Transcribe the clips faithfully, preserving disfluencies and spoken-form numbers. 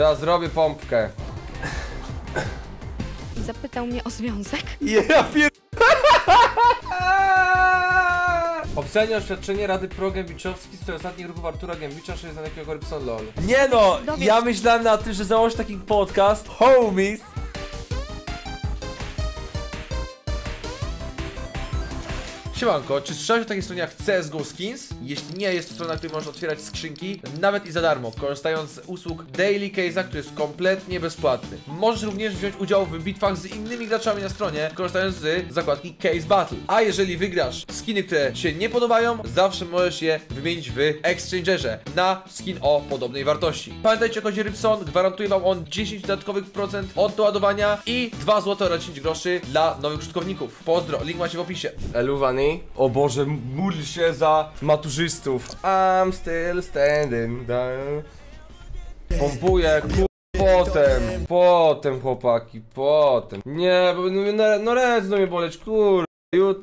Da, zrobię pompkę. Zapytał mnie o związek. Ja pier... Obsadzenie oświadczenie Rady Pro-Gębiczowskiej z ostatnich ruchów Artura Gębicza, czyli znanego jako Rybson LOL. Nie no, Dowiesz. ja myślałem na tym, że założę taki podcast Homies. Siemanko, czy słyszałeś o takich stronach jak C S G O Skins? Jeśli nie, jest to strona, na której możesz otwierać skrzynki, nawet i za darmo, korzystając z usług Daily Case'a, który jest kompletnie bezpłatny. Możesz również wziąć udział w bitwach z innymi graczami na stronie, korzystając z zakładki Case Battle. A jeżeli wygrasz skiny, które się nie podobają, zawsze możesz je wymienić w exchangerze na skin o podobnej wartości. Pamiętajcie o kodzie Rybson, gwarantuje wam on dziesięć dodatkowych procent od doładowania i dwa złote oraz dziesięć groszy dla nowych użytkowników. Pozdro, link macie w opisie. Eluwany. O Boże, módl się za maturzystów. I'm still standing down. Pompuję, potem, potem chłopaki, potem. Nie, bo no ręce mnie boleć, kur...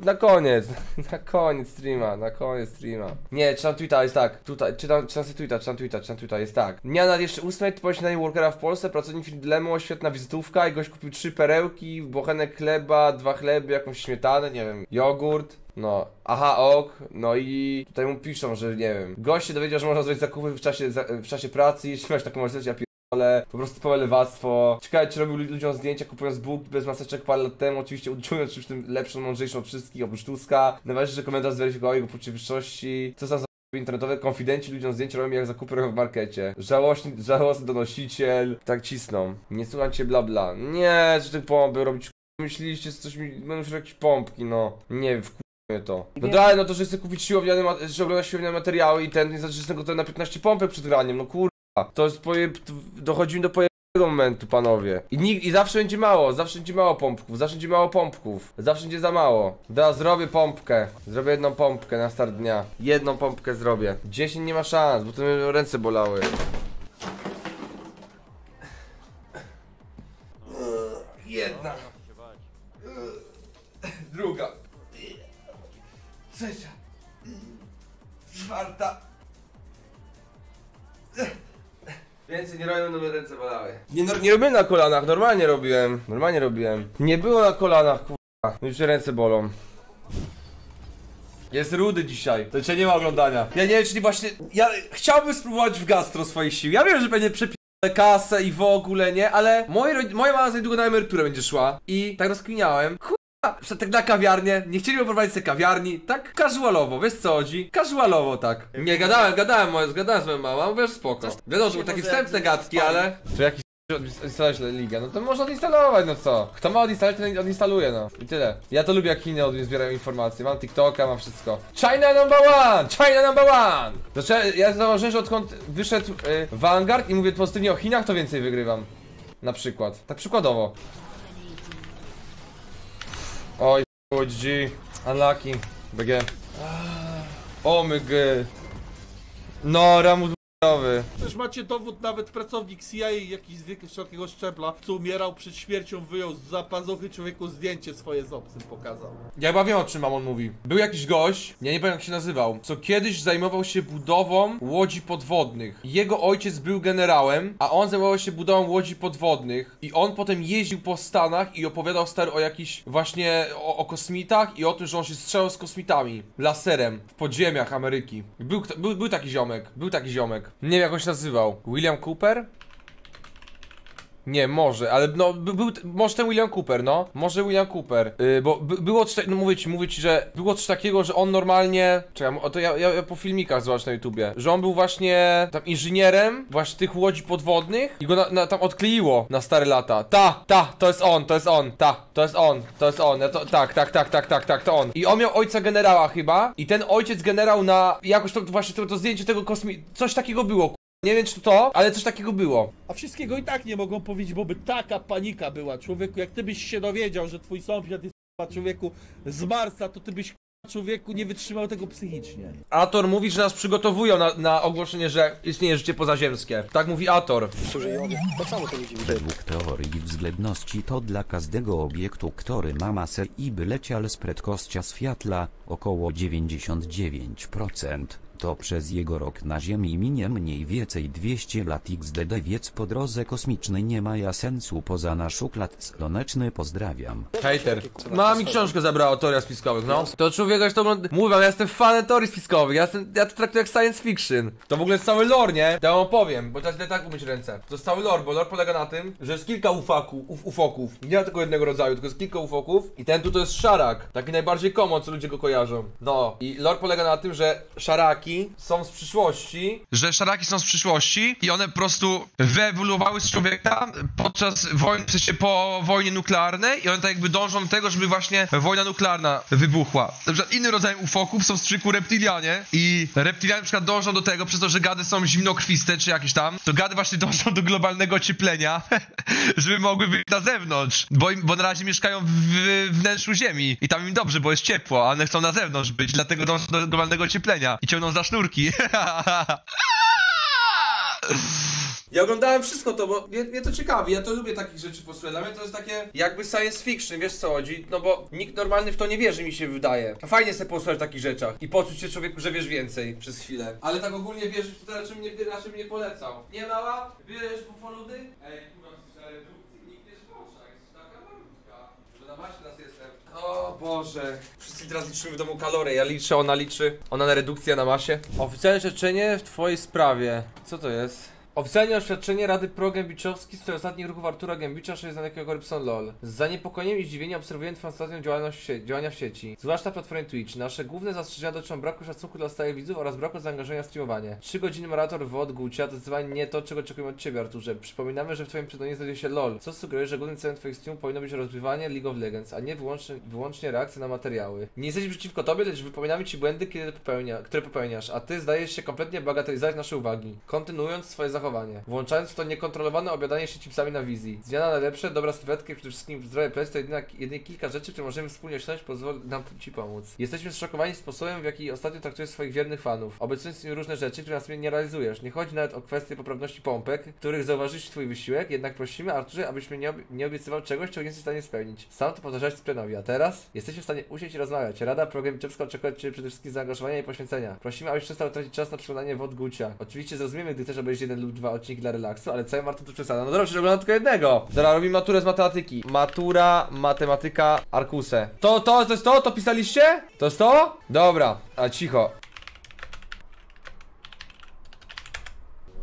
Na koniec, na koniec streama, na koniec streama. Nie, czytam tweeta, jest tak. Tutaj, czytam, czytam sobie tweeta, czytam tweeta, czytam tweeta, jest tak. Dnia nad jeszcze ósmej to posiadanie workera w Polsce, pracownik firmy Dylemu, świetna wizytówka i gość kupił trzy perełki, bochenek chleba, dwa chleby, jakąś śmietanę, nie wiem, jogurt. No, aha, ok, no i tutaj mu piszą, że nie wiem, gość się dowiedział, że można zrobić zakupy w czasie, za, w czasie pracy, jeśli masz taką możliwość, ja pierdolę, po prostu pełne lewactwo. Ciekawe, czy robił ludziom zdjęcia kupując bułki bez maseczek parę lat temu, oczywiście uczując czymś tym lepszą, mądrzejszą od wszystkich, oprócz Tuska. Najważniejsze, że komentarz zweryfikował jego poczucie wyższości. Co tam za internetowe konfidenci ludziom zdjęcia robią jak zakupy robią w markecie. Żałośny, żałosny donosiciel, tak cisną. Nie słucham cię, bla bla. Nie, że ty pompy robić, myśleliście, że coś mi, będą jakieś pompki, no. Nie wiem, to. No dalej, no to, że chcę kupić siłowniane, że oglądasz siłowniane materiały i ten, nie znaczy, że to na piętnaście pompy przed graniem, no kurwa. To jest poje... dochodzimy do pojemnego momentu, panowie. I nikt, i zawsze będzie mało, zawsze będzie mało pompków, zawsze będzie mało pompków. Zawsze będzie za mało. Da, zrobię pompkę. Zrobię jedną pompkę na start dnia. Jedną pompkę zrobię. dziesięć nie ma szans, bo to mi ręce bolały. Jedna. Druga. Trzecia, czwarta. Więcej nie robiłem, no mnie ręce bolały. Nie, no, nie robiłem na kolanach, normalnie robiłem. Normalnie robiłem. Nie było na kolanach, kurwa. Już się ręce bolą. Jest rudy dzisiaj, to cię nie ma oglądania. Ja nie wiem, czyli właśnie, ja chciałbym spróbować w gastro swoich sił. Ja wiem, że będzie przepi... kasę i w ogóle, nie? Ale moje, moja mama za niedługo na emeryturę będzie szła. I tak rozkminiałem. Tak na kawiarnię, nie chcieli prowadzić sobie kawiarni, tak casualowo, wiesz co chodzi? Casualowo tak. Nie, gadałem, gadałem, gadałem z moją mamą, wiesz, spoko. Wiadomo, że były takie wstępne gadki, ale... To jakiś odinstalować ligę, no to można odinstalować, no co? Kto ma odinstalować, ten odinstaluje, no. I tyle. Ja to lubię, jak Chiny od mnie zbierają informacje, mam TikToka, mam wszystko. China number one! China number one! Znaczy, ja założyłem, że odkąd wyszedł y, Vanguard i mówię pozytywnie o Chinach, to więcej wygrywam. Na przykład. Tak przykładowo. Oj, G. Unlucky. B G. O my g. No, ramus b***owy. Też macie dowód, nawet pracownik C I A, jakiś z wysokiego szczebla, co umierał przed śmiercią, wyjął z zapazochy człowieku zdjęcie swoje z obcym, pokazał. Ja chyba wiem, o czym on mówi. Był jakiś gość, ja nie pamiętam jak się nazywał, co kiedyś zajmował się budową łodzi podwodnych. Jego ojciec był generałem, a on zajmował się budową łodzi podwodnych. I on potem jeździł po Stanach i opowiadał stary o jakichś właśnie o, o kosmitach i o tym, że on się strzelał z kosmitami laserem w podziemiach Ameryki. Był, był, był taki ziomek, był taki ziomek. Nie wiem jak on się nazywał. William Cooper? Nie, może, ale no, by, był, może ten William Cooper, no. Może William Cooper, yy, bo by, było coś, no mówię ci, mówię ci, że było coś takiego, że on normalnie, czekam, o to ja, ja, ja po filmikach zobacz na YouTubie, że on był właśnie tam inżynierem właśnie tych łodzi podwodnych i go na, na, tam odkleiło na stare lata. Ta, ta, to jest on, to jest on, ta, to jest on, to jest on, ja to, tak, tak, tak, tak, tak, tak, to on. I on miał ojca generała chyba i ten ojciec generał na, jakoś to właśnie to, to zdjęcie tego kosmi... coś takiego było. Nie wiem czy to, ale coś takiego było. A wszystkiego i tak nie mogą powiedzieć, bo by taka panika była, człowieku. Jak ty byś się dowiedział, że twój sąsiad jest człowieku z Marsa, to ty byś człowieku nie wytrzymał tego psychicznie. Ator mówi, że nas przygotowują na, na ogłoszenie, że istnieje życie pozaziemskie. Tak mówi Ator. Tak samo to nie dziwi. Według teorii względności to dla każdego obiektu, który ma masę i by leciał z prędkością światła, około dziewięćdziesiąt dziewięć procent. to przez jego rok na Ziemi minie mniej więcej dwieście lat iks de de, wiec po drodze kosmicznej nie ma sensu poza nasz układ słoneczny. Pozdrawiam. Hejter. Mama mi książkę zabrała o teoriach spiskowych, no. To człowiek, to mówię, ja jestem fanem teorii spiskowych, ja, jestem, ja to traktuję jak science fiction. To w ogóle jest cały lore, nie? Ja wam powiem, bo trzeba tak umyć ręce. To jest cały lore, bo lore polega na tym, że jest kilka ufaku, uf, ufoków. Nie ma tylko jednego rodzaju, tylko jest kilka ufoków. I ten tu to jest szarak, taki najbardziej common, co ludzie go kojarzą. No, i lore polega na tym, że szaraki są z przyszłości. Że szaraki są z przyszłości i one po prostu wyewoluowały z człowieka podczas wojny, w sensie po wojnie nuklearnej, i one tak jakby dążą do tego, żeby właśnie wojna nuklearna wybuchła. Na przykład innym rodzajem ufoków są z przyku reptilianie, i reptilianie na przykład dążą do tego, przez to, że gady są zimnokrwiste czy jakieś tam, to gady właśnie dążą do globalnego ocieplenia, żeby mogły być na zewnątrz, bo, im, bo na razie mieszkają w, w wnętrzu ziemi i tam im dobrze, bo jest ciepło, a one chcą na zewnątrz być, dlatego dążą do globalnego ocieplenia i ciągną za sznurki. Ja oglądałem wszystko to, bo mnie, mnie to ciekawi, ja to lubię takich rzeczy posłuchać. Dla mnie to jest takie jakby science fiction, wiesz co chodzi? No bo nikt normalny w to nie wierzy, mi się wydaje. Fajnie sobie posłuchać w takich rzeczach i poczuć się, człowieku, że wiesz więcej przez chwilę. Ale tak ogólnie wierzyć to raczej mnie, raczej mnie polecał. Nie mała? Wierzysz bufoludy? Ej, kurwa, słyszałem redukcji, nikt nie szpocza, jest taka malutka. Że na właśnie nas jestem. O Boże. Wszyscy teraz liczymy w domu kalorie, ja liczę, ona liczy. Ona na redukcję, na masie. Oficjalne oświadczenie w twojej sprawie. Co to jest? Oficjalnie oświadczenie Rady Pro-Gębiczowskiej z ostatnich ruchów Artura Gębicza, czyli znanego jako Rybson Lol. Z zaniepokojeniem i zdziwieniem obserwuję transformację działalność działania w sieci, zwłaszcza platformie Twitch. Nasze główne zastrzeżenia dotyczą braku szacunku dla stałych widzów oraz braku zaangażowania w streamowanie. trzy godziny marator wod Gucia to zdecydowanie nie to, czego oczekujemy od ciebie, Arturze. Przypominamy, że w twoim przedmiocie znajduje się LOL, co sugeruje, że głównym celem twoich streamów powinno być rozgrywanie League of Legends, a nie wyłącznie, wyłącznie reakcje na materiały. Nie jesteśmy przeciwko tobie, lecz wypominamy ci błędy, kiedy popełnia, które popełniasz, a ty zdajesz się kompletnie bagatelizować nasze uwagi. Kontynuując swoje zachowanie, włączając w to niekontrolowane obiadanie się chipsami na wizji. Zmiana na lepsze, dobra sylwetka i przede wszystkim zdrowie plecy to jedynie, jedynie kilka rzeczy, które możemy wspólnie osiągnąć, pozwoli nam ci pomóc. Jesteśmy zszokowani sposobem, w jaki ostatnio traktujesz swoich wiernych fanów, obiecując im różne rzeczy, które na sobie nie realizujesz. Nie chodzi nawet o kwestię poprawności pompek, których zauważysz twój wysiłek, jednak prosimy, Arturze, abyśmy nie, ob nie obiecywał czegoś, czego nie jesteś w stanie spełnić. Sam to powtarzałeś plenowi, a teraz jesteśmy w stanie usiąść i rozmawiać. Rada Pro-Gębiczowska oczekuje od ciebie przede wszystkim zaangażowania i poświęcenia. Prosimy, abyś przestał tracić czas na przeglądanie wod Gucia. Oczywiście zrozumiemy, gdy też obejrzysz jeden lub dwa odcinki dla relaksu, ale cały Marta tu przesada. No dobrze, oglądam tylko jednego. Dobra, robimy maturę z matematyki. Matura, matematyka, Arkuse. To, to, to jest to? To pisaliście? To jest to? Dobra, a cicho.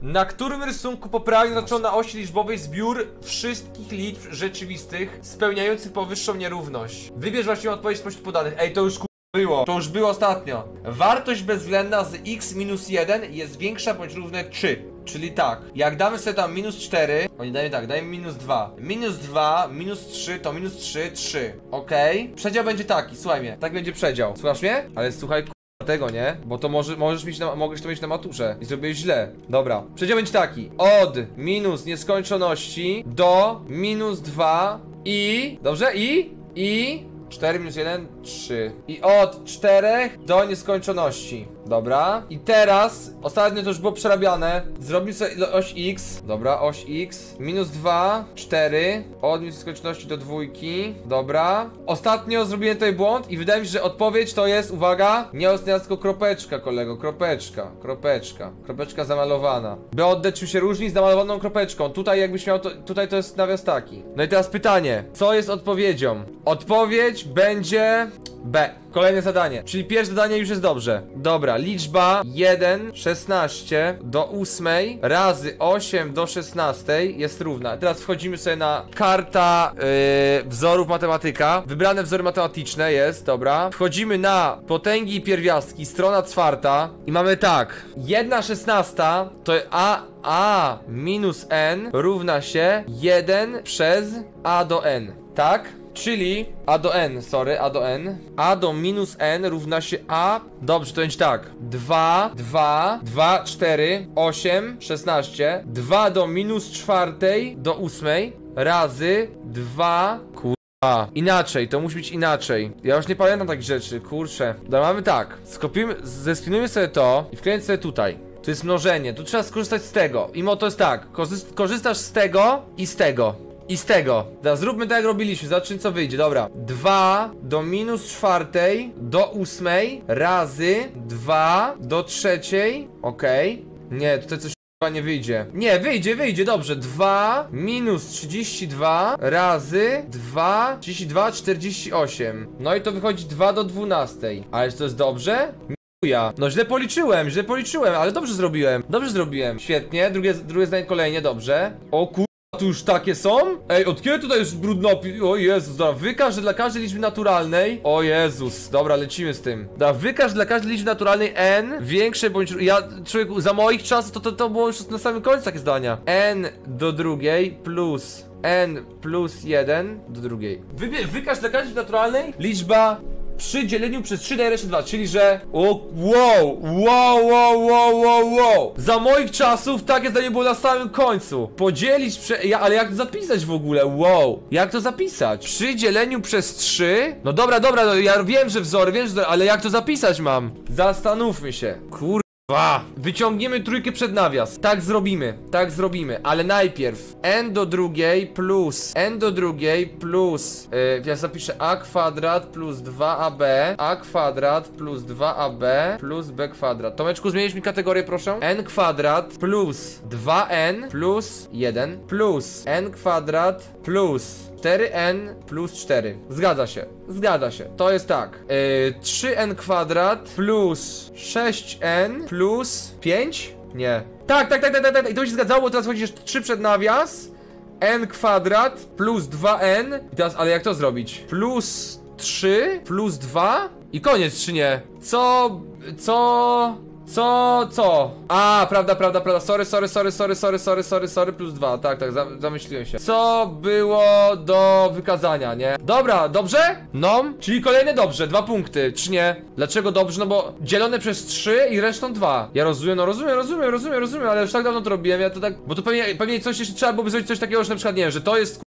Na którym rysunku poprawnie zaczął na osi liczbowej zbiór wszystkich liczb rzeczywistych spełniających powyższą nierówność? Wybierz właściwą odpowiedź spośród podanych. Ej, to już ku... było. To już było ostatnio. Wartość bezwzględna z x minus jeden jest większa bądź równa trzy. Czyli tak, jak damy sobie tam minus cztery, oni dajmy tak, dajmy minus dwa. Minus dwa, minus trzy, to minus trzy, trzy. Okej? Okay. Przedział będzie taki, słuchaj mnie. Tak będzie przedział. Słuchasz mnie? Ale słuchaj k***a tego, nie? Bo to może, możesz mieć na, możesz to mieć na maturze. I zrobiłeś źle. Dobra. Przedział będzie taki. Od minus nieskończoności do minus dwa i... Dobrze? I? I... cztery minus jeden, trzy. I od czterech do nieskończoności. Dobra. I teraz, ostatnio to już było przerabiane. Zrobimy sobie oś x. Dobra, oś x. Minus dwa, cztery. Od nieskończoności do dwójki. Dobra. Ostatnio zrobiłem tutaj błąd i wydaje mi się, że odpowiedź to jest, uwaga, nie ostatnia, tylko kropeczka, kolego. Kropeczka, kropeczka. Kropeczka zamalowana. B od D czym się różni? Z namalowaną kropeczką. Tutaj jakbyś miał to, tutaj to jest nawias taki. No i teraz pytanie. Co jest odpowiedzią? Odpowiedź będzie... B. Kolejne zadanie. Czyli pierwsze zadanie już jest dobrze. Dobra, liczba jeden, szesnaście do ósmej razy osiem do szesnastej jest równa. Teraz wchodzimy sobie na karta yy, wzorów matematyka. Wybrane wzory matematyczne jest, dobra. Wchodzimy na potęgi i pierwiastki, strona czwarta i mamy tak. jedna szesnasta to A, A minus N równa się jeden przez A do N. Tak? Czyli A do N, sorry, A do N. A do minus N równa się A. Dobrze, to będzie tak. dwa, dwa, dwa, cztery, osiem, szesnaście. dwa do minus czwartej do ósmej razy dwa. Kurwa. Inaczej, to musi być inaczej. Ja już nie pamiętam takich rzeczy, kurczę. Dobra, mamy tak. Skopiujmy, zespinujmy sobie to i wklejmy sobie tutaj. To jest mnożenie, tu trzeba skorzystać z tego. I mo to jest tak, korzystasz z tego i z tego. I z tego. Teraz zróbmy tak, jak robiliśmy. Zobaczmy, co wyjdzie. Dobra. dwa do minus czwartej do ósmej razy dwa do trzeciej. Okej. Okay. Nie, tutaj coś nie wyjdzie. Nie, wyjdzie, wyjdzie, dobrze. dwa minus trzydzieści dwa razy dwa, trzydzieści dwa, czterdzieści osiem. No i to wychodzi dwa do dwunastej. Ale czy to jest dobrze? Ja. No źle policzyłem, źle policzyłem, ale dobrze zrobiłem. Dobrze zrobiłem. Świetnie, drugie, drugie zdanie kolejne, dobrze. O kur... tu już takie są? Ej, od kiedy tutaj jest brudnopis? O Jezus, dobra, wykaż, że dla każdej liczby naturalnej... O Jezus, dobra, lecimy z tym. Dobra, wykaż dla każdej liczby naturalnej n większe bądź... Ja, człowieku, za moich czasów to, to, to było już na samym końcu takie zdania. N do drugiej plus n plus jeden do drugiej. Wybie wykaż dla każdej liczby naturalnej liczba... przy dzieleniu przez trzy daje resztę dwa, czyli że... O, wow, wow, wow, wow, wow, wow. Za moich czasów takie zdanie było na samym końcu. Podzielić prze... Ja, ale jak to zapisać w ogóle? Wow. Jak to zapisać? Przy dzieleniu przez trzy? No dobra, dobra, no ja wiem, że wzory, wiem, że wzory, ale jak to zapisać mam? Zastanówmy się. Kur... Dwa. Wyciągniemy trójkę przed nawias. Tak zrobimy, tak zrobimy, ale najpierw n do drugiej plus n do drugiej plus yy, ja zapiszę a kwadrat plus dwa a b, a kwadrat plus dwa a b plus b kwadrat. Tomeczku, zmienisz mi kategorię, proszę. N kwadrat plus dwa n plus jeden plus n kwadrat plus cztery n plus cztery. Zgadza się, zgadza się. To jest tak. Yy, trzy n kwadrat plus sześć n plus pięć? Nie. Tak, tak, tak, tak, tak, tak. I to mi się zgadzało, bo teraz chodzisz trzy przed nawias. N kwadrat plus dwa n. I teraz, ale jak to zrobić? Plus trzy plus dwa i koniec, czy nie? Co, co... Co, co? A, prawda, prawda, prawda. Sorry, sorry, sorry, sorry, sorry, sorry, sorry, sorry, plus dwa. Tak, tak, zamyśliłem się. Co było do wykazania, nie? Dobra, dobrze? No, czyli kolejne dobrze, dwa punkty, czy nie? Dlaczego dobrze? No bo dzielone przez trzy i resztą dwa. Ja rozumiem, no rozumiem, rozumiem, rozumiem, rozumiem, ale już tak dawno to robiłem, ja to tak... Bo to pewnie, pewnie coś jeszcze trzeba byłoby zrobić coś takiego, że na przykład, nie wiem, że to jest...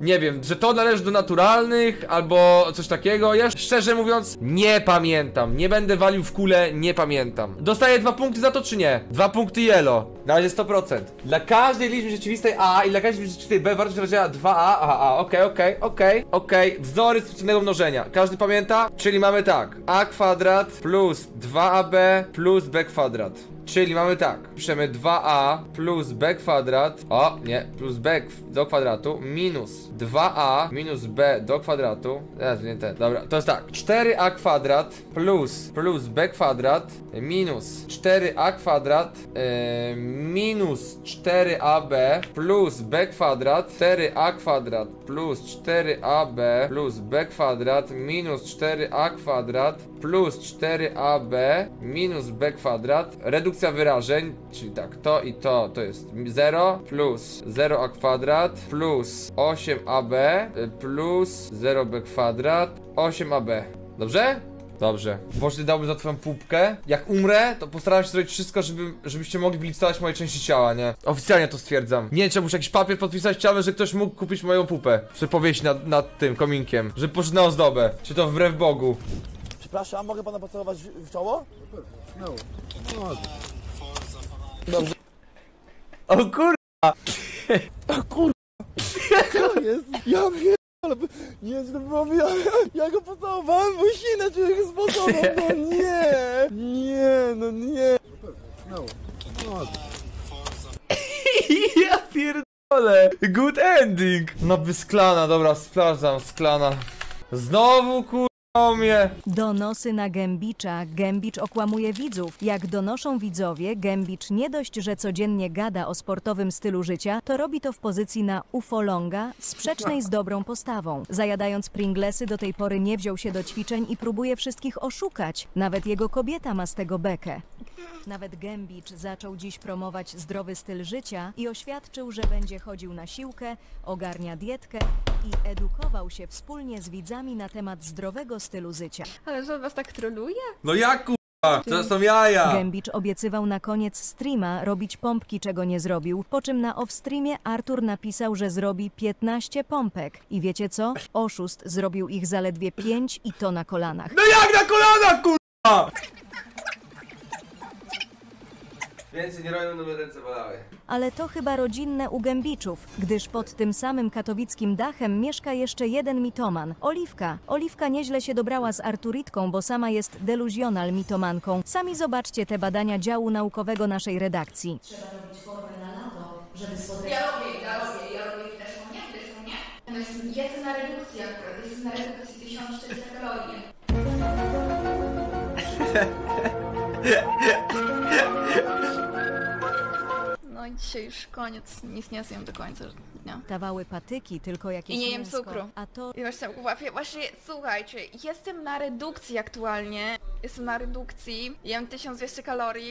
Nie wiem, że to należy do naturalnych albo coś takiego. Ja szczerze mówiąc nie pamiętam. Nie będę walił w kulę, nie pamiętam. Dostaję dwa punkty za to czy nie? Dwa punkty yellow. Na razie sto procent. Dla każdej liczby rzeczywistej a i dla każdej liczby rzeczywistej b wartość wyrażenia dwa a. Aha, a, okej, okej, okej, okej. Wzory współczynnego mnożenia. Każdy pamięta? Czyli mamy tak. A kwadrat plus dwa a b plus b kwadrat. Czyli mamy tak, piszemy dwa a plus b kwadrat, o nie, plus b do kwadratu, minus dwa a minus b do kwadratu, teraz nie ten, dobra, to jest tak, cztery a kwadrat plus, plus b kwadrat, minus cztery a kwadrat, yy, minus cztery a b plus b kwadrat, cztery a kwadrat plus cztery a b plus b kwadrat, minus cztery a kwadrat plus cztery a b minus b kwadrat, redukcja wyrażeń, czyli tak, to i to, to jest zero plus zero a kwadrat plus osiem a b plus zero b kwadrat osiem a b. Dobrze? Dobrze. Boże, dałbym za twoją pupkę. Jak umrę, to postaram się zrobić wszystko, żeby, żebyście mogli wylicytować moje części ciała, nie? Oficjalnie to stwierdzam. Nie wiem, czy muszę jakiś papier podpisać, chciałbym, że ktoś mógł kupić moją pupę. Przepowiedź nad, nad tym kominkiem, żeby poszedł na ozdobę. Czy to wbrew Bogu? Przepraszam, mogę pana pocałować w czoło? No. No. Dobrze. O kurwa! O kurwa! Co jest? Ja wiem, ale nie wiem, co powiedziałem. Ja go pocałowałem w usinę, czyli go sposobem. No nie! Nie, no nie! No. No. Ja pierdolę! Good ending! No by sklana, dobra, sprawdzam, sklana. Znowu kurwa! Donosy na Gębicza. Gębicz okłamuje widzów. Jak donoszą widzowie, Gębicz nie dość, że codziennie gada o sportowym stylu życia, to robi to w pozycji na ufolonga, sprzecznej z dobrą postawą. Zajadając pringlesy do tej pory nie wziął się do ćwiczeń i próbuje wszystkich oszukać. Nawet jego kobieta ma z tego bekę. Nawet Gębicz zaczął dziś promować zdrowy styl życia i oświadczył, że będzie chodził na siłkę, ogarnia dietkę i edukował się wspólnie z widzami na temat zdrowego stylu życia. Ale że on was tak troluje? No jak k***a? To są jaja! Gębicz obiecywał na koniec streama robić pompki, czego nie zrobił, po czym na off-streamie Artur napisał, że zrobi piętnaście pompek. I wiecie co? Oszust zrobił ich zaledwie pięć i to na kolanach. No jak na kolanach, k***a? Więcej nie robią, no ręce bolały. Ale to chyba rodzinne u Gębiczów, gdyż pod tym samym katowickim dachem mieszka jeszcze jeden mitoman, Oliwka. Oliwka nieźle się dobrała z Arturitką, bo sama jest deluzjonal mitomanką. Sami zobaczcie te badania działu naukowego naszej redakcji. Trzeba robić formę na lato, żeby spotkać... Ja robię, ja robię, ja robię też u mnie, też u mnie. No jest, jest na redukcji akurat, jest na redukcji tysiąc czterysta kalorii. No i dzisiaj już koniec, nic nie zjem do końca dnia. Dawały patyki, tylko jakieś... I nie jem mięsko. Cukru. A to... I właśnie, właśnie, słuchajcie, jestem na redukcji aktualnie. Jestem na redukcji, jem tysiąc dwieście kalorii.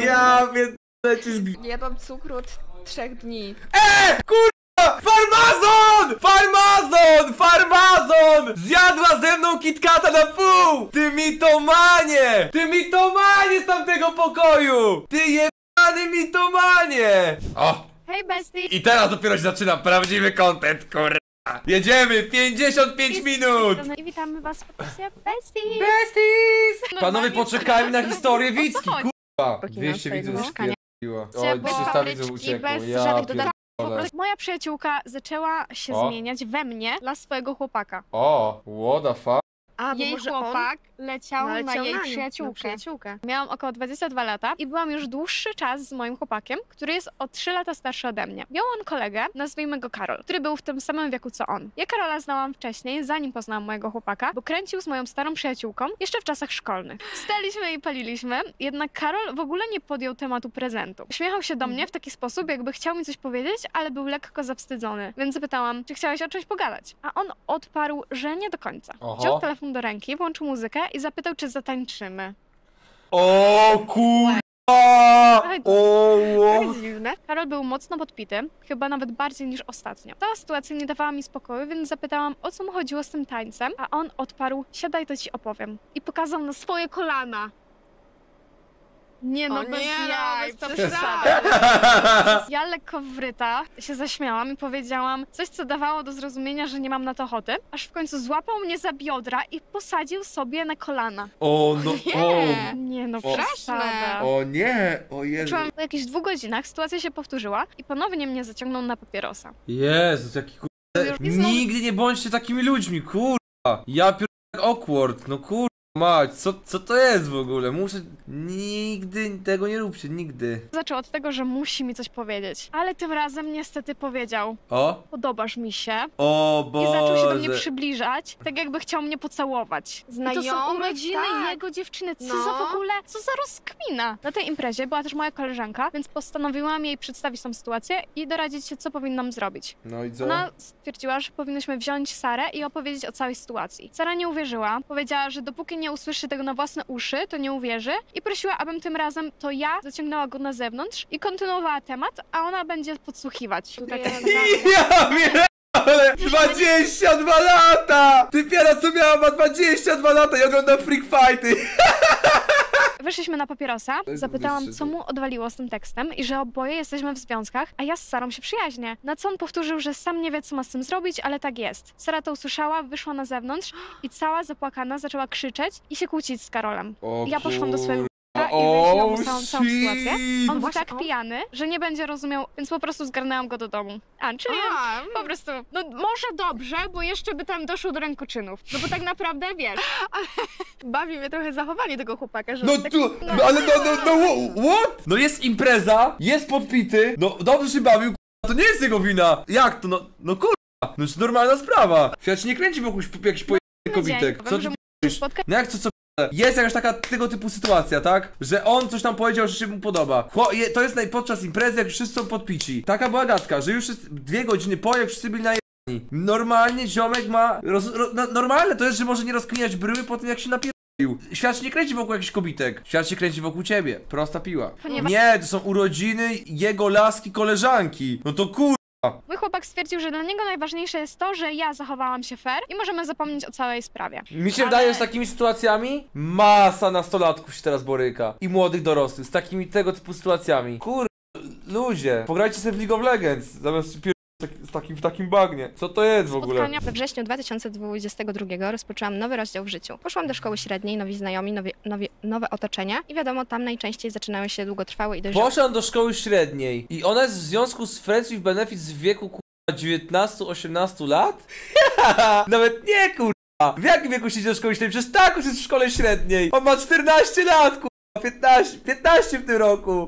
Ja pierdolę ci z... Jebam cukru od trzech dni. E! Kur... Farmazon! Farmazon! Farmazon! Zjadła ze mną KitKata na pół! Ty mitomanie! Ty mitomanie z tamtego pokoju! Ty jebany mitomanie! O! Hej bestie! I teraz dopiero się zaczyna prawdziwy content, kurwa! Jedziemy! pięćdziesiąt pięć minut! I witamy was w opisie besties! Besties! Panowie, poczekajmy na historię Wicki, kurwa! dwieście widzów spierdoliło. Oj, trzysta widzów uciekło, ja pierdolę. Moja przyjaciółka zaczęła się o. zmieniać we mnie dla swojego chłopaka. O, what the fuck? A, jej chłopak on... leciał, leciał na jej na przyjaciółkę. Na przyjaciółkę. Miałam około dwadzieścia dwa lata i byłam już dłuższy czas z moim chłopakiem, który jest o trzy lata starszy ode mnie. Miał on kolegę, nazwijmy go Karol, który był w tym samym wieku co on. Ja Karola znałam wcześniej, zanim poznałam mojego chłopaka, bo kręcił z moją starą przyjaciółką jeszcze w czasach szkolnych. Staliśmy i paliliśmy, jednak Karol w ogóle nie podjął tematu prezentu. Uśmiechał się do mnie w taki sposób, jakby chciał mi coś powiedzieć, ale był lekko zawstydzony, więc zapytałam, czy chciałeś o czymś pogadać? A on odparł, że nie do końca. Wziął telefon do ręki, włączył muzykę i zapytał, czy zatańczymy. O kurwa! O dziwne. Karol był mocno podpity, chyba nawet bardziej niż ostatnio. Ta sytuacja nie dawała mi spokoju, więc zapytałam, o co mu chodziło z tym tańcem, a on odparł, siadaj, to ci opowiem. I pokazał na swoje kolana. Nie no, o bez nie, jaj, no, bez to przesady. Ja lekko wryta się zaśmiałam i powiedziałam coś, co dawało do zrozumienia, że nie mam na to ochoty, aż w końcu złapał mnie za biodra i posadził sobie na kolana. O no, nie, o, nie no, przesada. O nie, o Jezu. Po jakichś dwóch godzinach sytuacja się powtórzyła i ponownie mnie zaciągnął na papierosa. Jezu, jaki kur... Nigdy nie bądźcie takimi ludźmi, kurwa. Ja pier... awkward, no kur... Mać, co, co to jest w ogóle? Muszę... Nigdy tego nie róbcie, nigdy. Zaczął od tego, że musi mi coś powiedzieć. Ale tym razem niestety powiedział. O? Podobasz mi się. O Boże. I zaczął się do mnie przybliżać, tak jakby chciał mnie pocałować. Znajomy, to są urodziny tak. jego dziewczyny. Co no. za w ogóle? Co za rozkmina? Na tej imprezie była też moja koleżanka, więc postanowiłam jej przedstawić tą sytuację i doradzić się, co powinnam zrobić. No i co? Ona stwierdziła, że powinnyśmy wziąć Sarę i opowiedzieć o całej sytuacji. Sara nie uwierzyła. Powiedziała, że dopóki nie usłyszy tego na własne uszy, to nie uwierzy i prosiła, abym tym razem to ja zaciągnęła go na zewnątrz i kontynuowała temat, a ona będzie podsłuchiwać. Tutaj ja pierdolę! dwadzieścia dwa lata! Ty piara co miała ma dwadzieścia dwa lata i ogląda freak fighty! Wyszliśmy na papierosa, zapytałam, co mu odwaliło z tym tekstem i że oboje jesteśmy w związkach, a ja z Sarą się przyjaźnię. Na co on powtórzył, że sam nie wie, co ma z tym zrobić, ale tak jest. Sara to usłyszała, wyszła na zewnątrz i cała zapłakana zaczęła krzyczeć i się kłócić z Karolem. O, ja poszłam do swojego k***a i wyjaśniłam mu całą, całą sytuację. On był tak pijany, że nie będzie rozumiał, więc po prostu zgarnęłam go do domu. A, czyli a, po prostu, no może dobrze, bo jeszcze by tam doszło do rękoczynów. No bo tak naprawdę, wiesz... Bawi mnie trochę zachowanie tego chłopaka, że... No tu, tak, no, no ale no, no, no, what? No jest impreza, jest podpity, no dobrze się bawił, k***a, to nie jest jego wina. Jak to, no, no k***a, no to normalna sprawa. Świat się nie kręci wokół jakichś pojętych kobitek. Co ty p***isz? No jak co, co p***e? Jest jakaś taka tego typu sytuacja, tak? Że on coś tam powiedział, że się mu podoba. Chło, je, to jest naj, podczas imprezy, jak wszyscy są podpici. Taka była gadka, że już jest dwie godziny po, jak wszyscy byli na... Normalnie ziomek ma... Roz, ro, no, normalne to jest, że może nie rozkminiać bryły po tym, jak się napierdolił. Świat się nie kręci wokół jakichś kobitek. Świat się kręci wokół ciebie. Prosta piła. Ponieważ... Nie, to są urodziny jego laski koleżanki. No to kurwa. Mój chłopak stwierdził, że dla niego najważniejsze jest to, że ja zachowałam się fair i możemy zapomnieć o całej sprawie. Mi się Ale... wydaje, że z takimi sytuacjami masa nastolatków się teraz boryka. I młodych dorosłych. Z takimi tego typu sytuacjami. Kurwa, ludzie. Pograjcie sobie w League of Legends. Zamiast pier... w takim, w takim bagnie. Co to jest w ogóle? Spotkania. We wrześniu dwa tysiące dwudziestego drugiego rozpoczęłam nowy rozdział w życiu. Poszłam do szkoły średniej, nowi znajomi, nowi, nowi, nowe otoczenie i wiadomo, tam najczęściej zaczynają się długotrwałe i dojrzałe. Poszłam do szkoły średniej i ona jest w związku z Friends with Benefits w wieku kurwa dziewiętnastu osiemnastu lat? Nawet nie kurwa! W jakim wieku się idzie do szkoły średniej? Przecież tak już jest w szkole średniej! On ma czternaście lat kurwa! piętnaście, piętnaście w tym roku!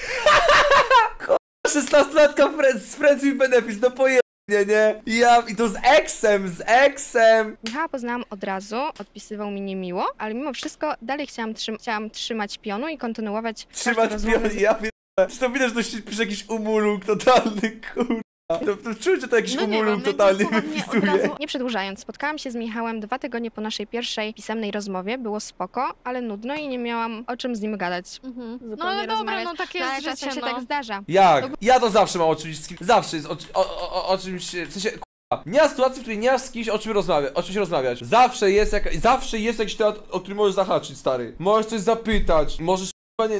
szesnastolatka z Friends with Benefits, no poje... Nie, nie. Ja i to z eksem, z eksem. Michała poznałam od razu, odpisywał mi niemiło, ale mimo wszystko dalej chciałam, trzyma chciałam trzymać pionu i kontynuować... Trzymać pionu, z... ja pierdolę. Czy to widać, że to się pisze jakiś umuluk totalny, kurwa. To, to czuję, że to jakiś no umulum totalnie wypisuje. Nie przedłużając, spotkałam się z Michałem dwa tygodnie po naszej pierwszej pisemnej rozmowie. Było spoko, ale nudno i nie miałam o czym z nim gadać. Mhm. No ale dobra, no takie jest, że czasem się tak zdarza. Jak? Ja to zawsze mam o czymś, zawsze jest o, o, o, o czymś, w sensie, k***a. Nie ma sytuacji, w której nie ma z kimś o czym rozmawiać, o czymś rozmawiać. Zawsze jest, jaka, zawsze jest jakiś temat, o którym możesz zahaczyć, stary. Możesz coś zapytać, możesz...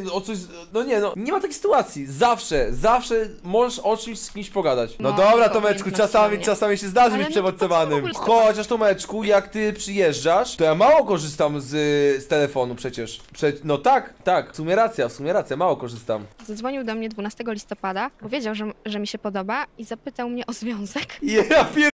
Nie, o coś, no nie, no nie ma takiej sytuacji. Zawsze, zawsze możesz o czymś z kimś pogadać. No, no dobra, Tomeczku, czasami, czasami się zdarzy być przemocowanym. No, chociaż Tomeczku, jak ty przyjeżdżasz, to ja mało korzystam z, z telefonu przecież. Prze no tak, tak, w sumie racja, w sumie racja, mało korzystam. Zadzwonił do mnie dwunastego listopada, powiedział, że, że mi się podoba i zapytał mnie o związek. Ja pier...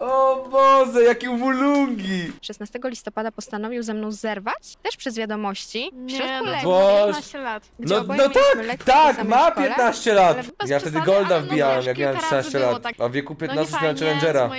O Boże, jakie umulungi! szesnastego listopada postanowił ze mną zerwać, też przez wiadomości, w środku no, piętnaście lat. No, no tak, tak, ma piętnaście lat! Ja wtedy Golda wbijałem, jak miałem szesnaście lat. A w wieku piętnastu miałem Challengera.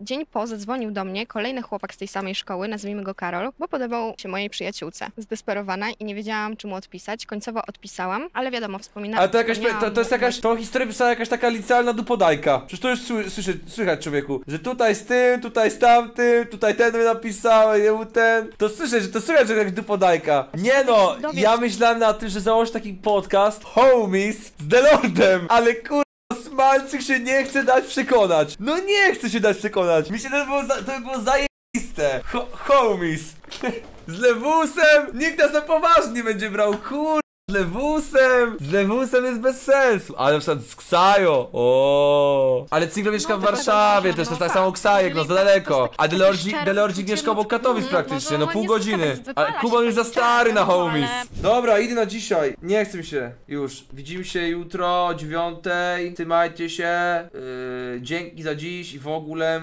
Dzień po zadzwonił do mnie kolejny chłopak z tej samej szkoły, nazwijmy go Karol, bo podobał się mojej przyjaciółce. Zdesperowana i nie wiedziałam, czy mu odpisać. Końcowo odpisałam, ale wiadomo, wspominałam... Ale to jakaś, to, to jest jakaś, tą historię pisała jakaś taka licealna dupodajka. Przecież to już słyszę, słychać, człowieku. Że tutaj z tym, tutaj z tamtym, tutaj ten mi napisał, jemu ten. To słyszę, że to słychać, że jakaś dupodajka. Nie no, ja myślałem na tym, że założę taki podcast Homies z DeLordem, ale kur... Smalczyk się nie chce dać przekonać. No nie chce się dać przekonać. Mi się to było, za... to by było zajebiste. Ho homies. Z lewusem nikt nas na poważnie nie będzie brał, kur... Z lewusem! Z lewusem jest bez sensu! Ale na przykład z Ksajoo! Ooo! Ale Cinkrof mieszka no, w Warszawie, też no, tak samo Ksajek, no za daleko! A DeLordzik mieszka obok Katowic praktycznie, no pół godziny! Ale Kuba już za stary na Homies! Dobra, idę na dzisiaj! Nie chcę mi się! Już! Widzimy się jutro o dziewiątej, trzymajcie się! Yy, dzięki za dziś i w ogóle...